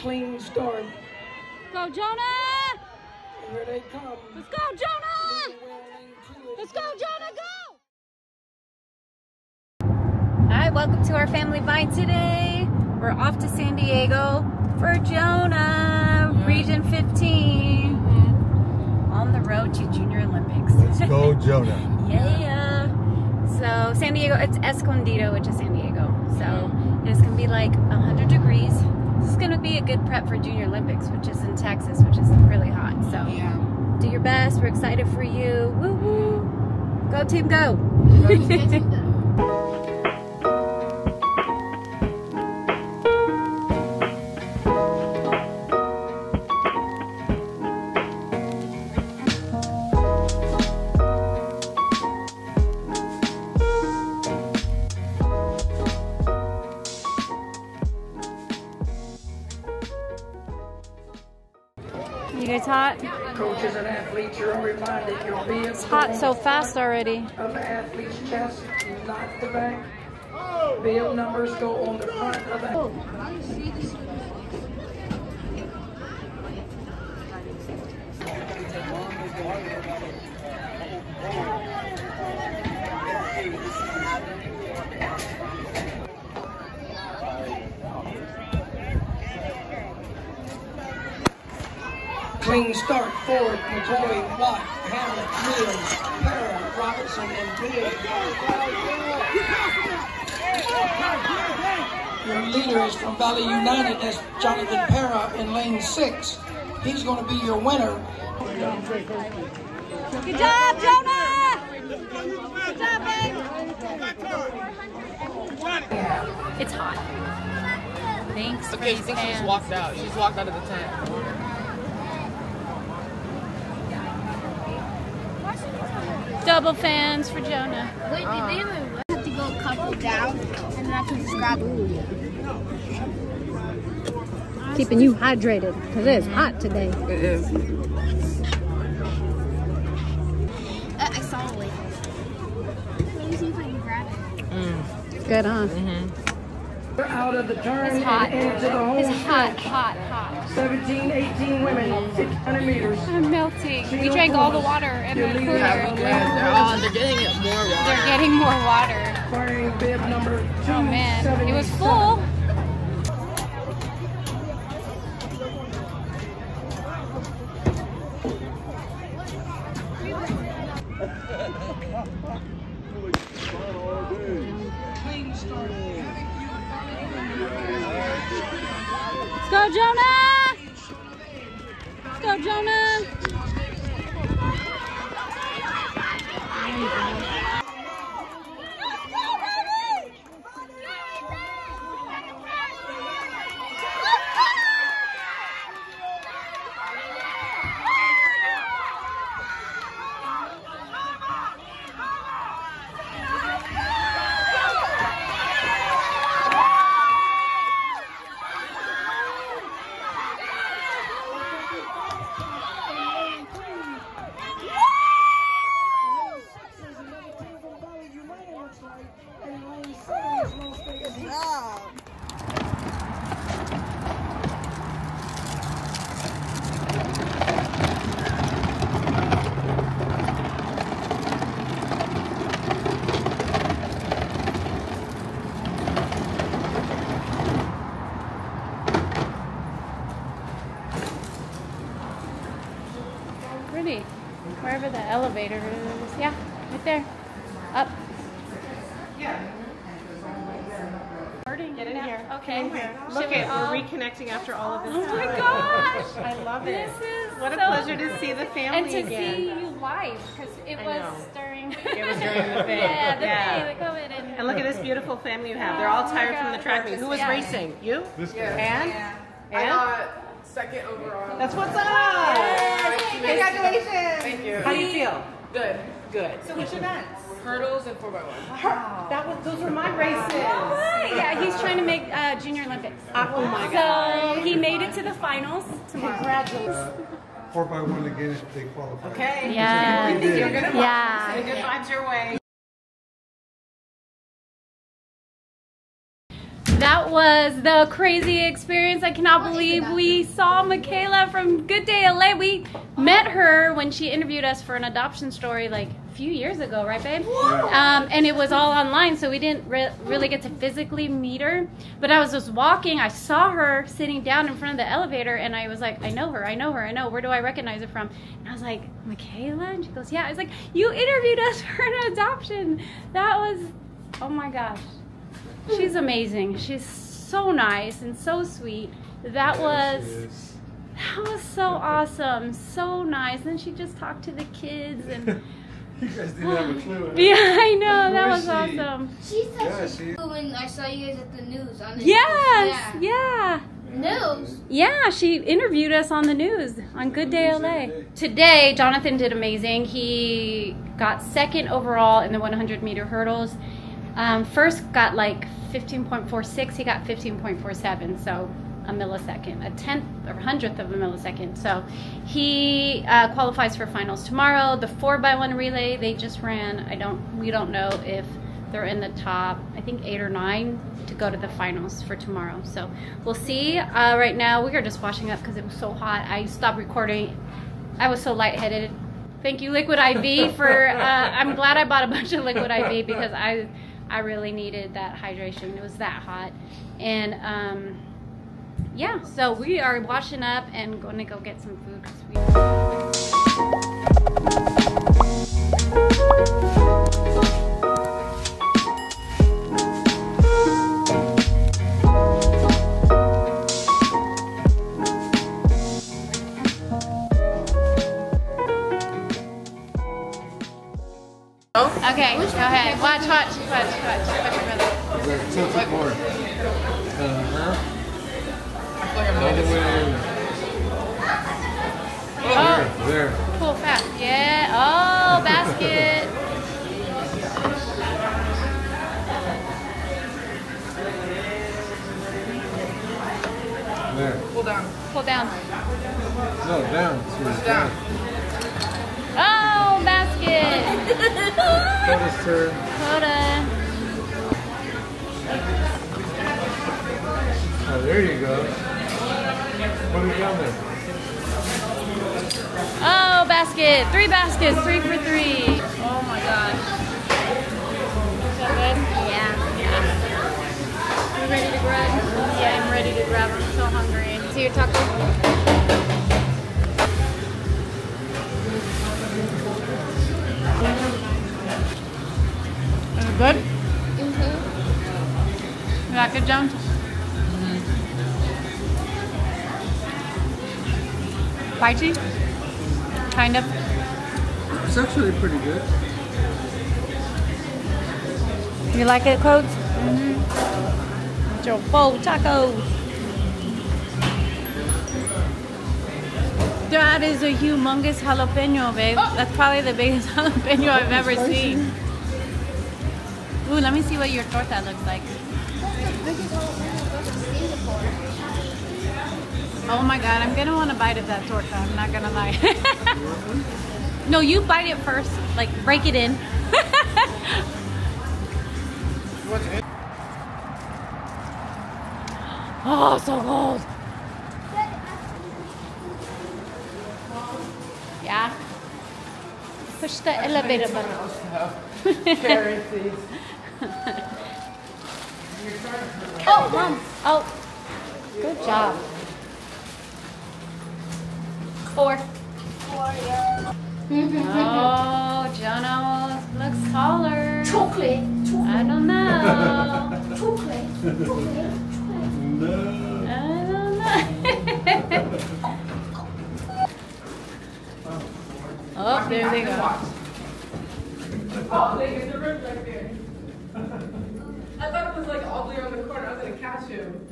clean start. Go, Jonah! Here they come. Let's go, Jonah! Let's go, Jonah, go! Hi, welcome to Our Family Vine today. We're off to San Diego for Jonah, Region 15. On the road to Junior Olympics. Let's go, Jonah. Yeah. So San Diego, it's Escondido, which is San Diego. So it's gonna be like 100 degrees. This is gonna be a good prep for Junior Olympics, which is in Texas, which is really hot. So yeah. Do your best. We're excited for you. Woo woo. Go team, go. Go team, go. You guys hot? Coaches and athletes, you're reminded you'll be it's hot so fast already. Of the athlete's chest, not the back. Bill numbers go on the front of the. Clean start, Ford, McCoy, Watt, Hamlet, Williams, Perrin, Robertson, and Biggs. Your leader is from Valley United, that's Jonathan Pereira in lane 6. He's going to be your winner. Good job, Jonah! Good job, babe! It's hot. Thanks. Okay, you think she's walked out. She's walked out of the tent. Double fans for Jonah. Wait, did they even have to go a couple down and then I can just grab it? Keeping you hydrated because it is hot today. It is. I saw a lake. Let me see if I can grab it. Mm. Good, huh? Mm-hmm. We're out of the turn. It's hot. Into the home. It's hot, hot, hot. 17, 18 women, 600 meters. I'm melting. We drank all the water in the cooler. They're getting it more water. They're getting more water. Oh man, it was full. Let's go, Jonah! Let's go, Jonah! Wherever the elevator is. Yeah, right there. Up. Yeah. Get in here. Okay. Look at, we're reconnecting after all of this time. Oh my gosh! I love it. This is what a pleasure to see the family and to see you live, because it was during. It was during the thing. Yeah, the COVID. And look at this beautiful family you have. They're all tired from the track meet. Who was racing? You? This guy. And? Second overall. That's what's up! Yes. Congratulations! Thank you. How do you feel? Good. Good. So which events? Hurdles and 4x1. Wow. That was, those were my races. Right. Yeah, he's trying to make Junior Olympics. Oh my God. So he made it to the finals tomorrow. Congratulations. 4x1 again if they qualify. Okay. Yeah. So you're going to win. Yeah. So good vibes your way. That was the crazy experience. I cannot believe we saw Michaela from Good Day LA. We met her when she interviewed us for an adoption story like a few years ago, right babe? And it was all online, so we didn't really get to physically meet her. But I was just walking, I saw her sitting down in front of the elevator, and I was like, I know her, where do I recognize her from? And I was like, Michaela? And she goes, yeah. I was like, you interviewed us for an adoption. That was, oh my gosh. She's amazing. She's so nice and so sweet. That was so awesome, so nice. And she just talked to the kids and you guys didn't have a clue. Yeah, I know. That was awesome. She said she knew when I saw you guys at the news on the news. Yeah. News? Yeah, she interviewed us on the news on Good Day LA. Today, Jonathan did amazing. He got second overall in the 100-meter hurdles. First got like 15.46, he got 15.47, so a millisecond, a tenth or hundredth of a millisecond. So he qualifies for finals tomorrow. The 4x1 relay they just ran, we don't know if they're in the top, I think 8 or 9 to go to the finals for tomorrow. So we'll see. Right now we are just washing up because it was so hot. I stopped recording. I was so lightheaded. Thank you, Liquid IV, for I'm glad I bought a bunch of Liquid IV because I really needed that hydration. It was that hot. And yeah, so we are washing up and going to go get some food. Okay, go ahead. Watch your brother. Tilt it more. Oh, there. Cool, fast. Yeah. Oh, basket. There. Pull down. Pull down. No, down. Push down. Oh, basket. Coda's turn. Coda. Oh, there you go. Put it down there. Oh, basket. 3 baskets. 3 for 3. Oh, my gosh. Is that good? Yeah. Are you ready to grab? Yeah, I'm ready to grab. I'm so hungry. See your taco? Is it good? Mm-hmm. Is that good, Jones? Spicy? Kind of. It's actually pretty good. You like it, Codes? Mm-hmm. It's your full tacos. That is a humongous jalapeno, babe. Oh. That's probably the biggest jalapeno I've ever seen. Ooh, let me see what your torta looks like. That's the biggest jalapeno I've ever seen before. Oh my god, I'm gonna want a bite of that torta, I'm not gonna lie. No, you bite it first, like break it in. Oh, so cold. Yeah. Push the elevator button. Carry, please. Oh, mom. Oh, good job. 4. Yeah. Oh, Jono looks taller. Chocolate. I don't know. Chocolate. No. I don't know. Oh, there they go. Oh, there's a rip right there. I thought it was like all blue on the corner. I was gonna catch you.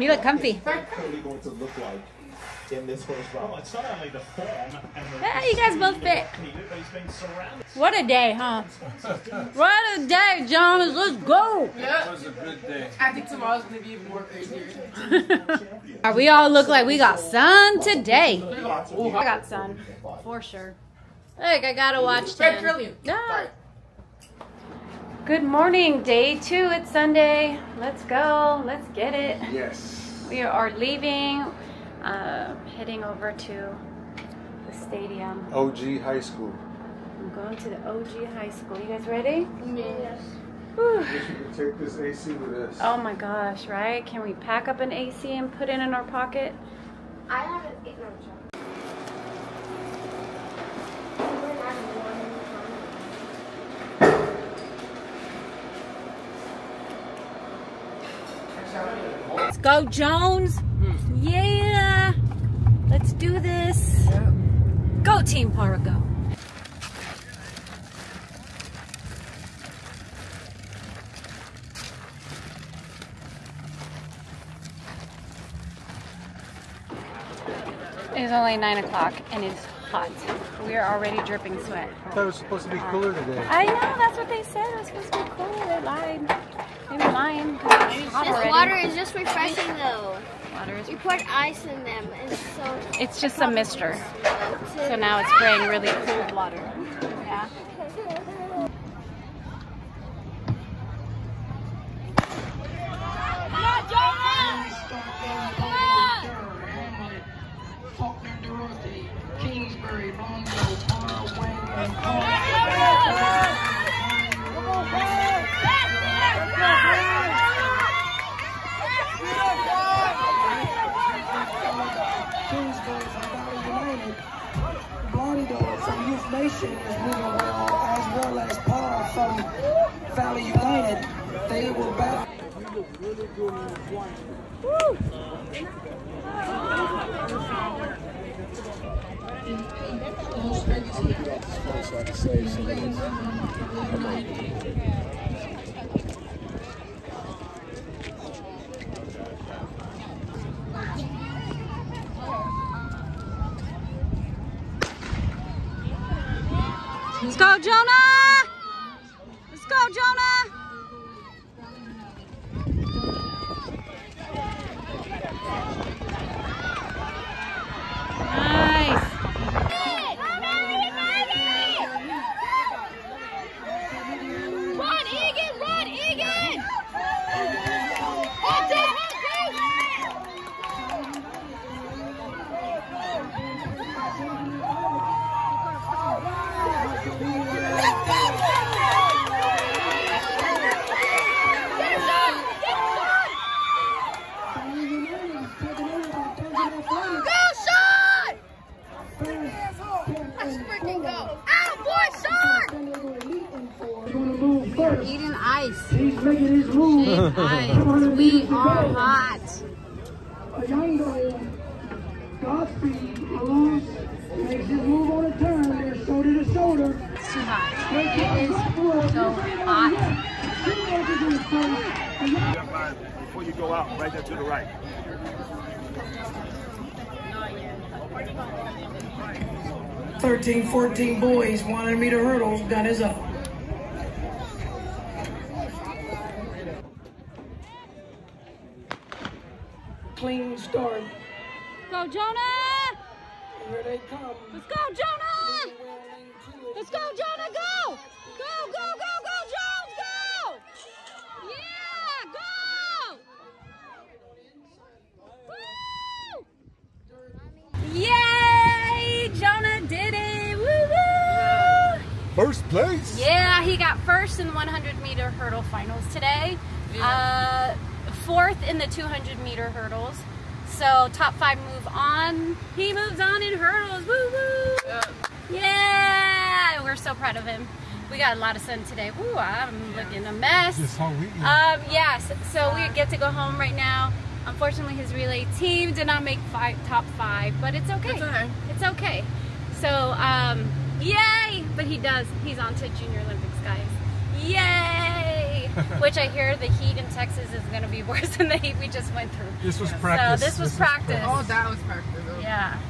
You look comfy. Going to look like in this it's not only the form and you guys both fit. What a day, huh? What a day, Jonas. Let's go. Yep. It was a good day. I think tomorrow's going to be even more crazier. We all look like we got sun today. I got sun, for sure. Like, I gotta watch that. No. Good morning, day 2. It's Sunday. Let's go. Let's get it. Yes. We are leaving, heading over to the stadium. OG High School. I'm going to the OG High School. You guys ready? Yes. Whew. I guess you can take this AC with us. Oh my gosh, right? Can we pack up an AC and put it in our pocket? I haven't eaten on chocolate. Let's go, Jones. Yeah. Let's do this. Yeah. Go, Team Parago. It is only 9 o'clock and it's hot. We are already dripping sweat. I thought it was supposed to be cooler today. I know, that's what they said. It was supposed to be cooler. They lied. This water is just refreshing though. You poured ice in them. It's just a mister. So now it's spraying really cold water. Yeah. Nation is moving around, as well as Paul from Valley United. They will battle. You look really good in the one. Woo! So I can save some of this. Okay. Let's go, Jonah! Let's go, Jonah! We are hot. A young girl, Godspeed, alone, makes his move on a turn, they're shoulder to shoulder. It's too hot. It is so hot. Before you go out, right there to the right. No, 13, 14 boys, 100-meter hurdles, gun is up. Clean start. Go, Jonah! Here they come. Let's go, Jonah! Let's go, Jonah! Go! Go, go, go, go, Jones! Go! Yeah! Go! Woo! Yay! Jonah did it! Woo woo! First place! Yeah, he got first in 100-meter hurdle finals today. Yeah. Fourth in the 200-meter hurdles, so top 5 move on. He moves on in hurdles. Woo woo! Yeah, we're so proud of him. We got a lot of sun today. Ooh, I'm looking a mess. This whole weekend. Yes. So we get to go home right now. Unfortunately, his relay team did not make top 5, but it's okay. It's okay. It's okay. So yay! But he does. He's on to Junior Olympics, guys. Yay! Which I hear the heat in Texas is going to be worse than the heat we just went through. This was practice. So this was practice. Oh, that was practice. Yeah.